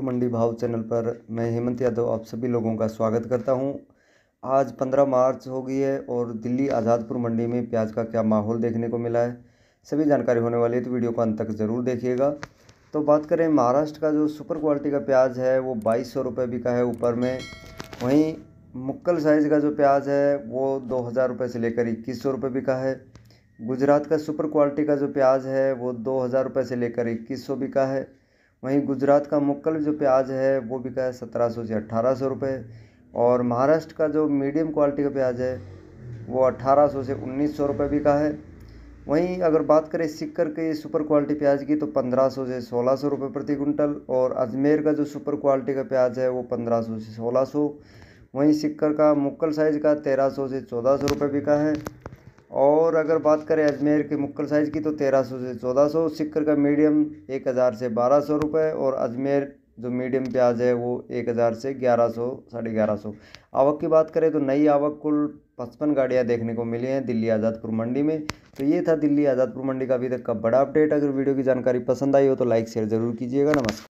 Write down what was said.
आज़ादपुर मंडी भाव चैनल पर मैं हेमंत यादव आप सभी लोगों का स्वागत करता हूं। आज 15 मार्च हो गई है और दिल्ली आज़ादपुर मंडी में प्याज का क्या माहौल देखने को मिला है, सभी जानकारी होने वाली है, तो वीडियो को अंत तक ज़रूर देखिएगा। तो बात करें महाराष्ट्र का, जो सुपर क्वालिटी का प्याज है वो 2200 रुपये बिका है ऊपर में। वहीं मुक्कल साइज़ का जो प्याज है वो 2000 रुपये से लेकर 2100 रुपये बिका है। गुजरात का सुपर क्वालिटी का जो प्याज है वो 2000 रुपये से लेकर 2100 बिका है। वहीं गुजरात का मुक्कल जो प्याज है वो बिका है 1700 से 1800 रुपये। और महाराष्ट्र का जो मीडियम क्वालिटी का प्याज है वो 1800 से 1900 रुपये बिका है। वहीं अगर बात करें सीकर के सुपर क्वालिटी प्याज की तो 1500 से 1600 रुपये प्रति कुंटल, और अजमेर का जो सुपर क्वालिटी का प्याज है वो 1500 से 1600। वहीं सीकर का मुक्कल साइज़ का 1300 से 1400 रुपये बिका है। और अगर बात करें अजमेर के मुक्कल साइज़ की तो 1300 से 1400, सीकर का मीडियम 1000 से 1200 रुपये, और अजमेर जो मीडियम प्याज है वो 1000 से 1100 1150। आवक की बात करें तो नई आवक कुल 55 गाड़ियाँ देखने को मिली हैं दिल्ली आज़ादपुर मंडी में। तो ये था दिल्ली आज़ादपुर मंडी का अभी तक का बड़ा अपडेट। अगर वीडियो की जानकारी पसंद आई हो तो लाइक शेयर ज़रूर कीजिएगा। नमस्कार।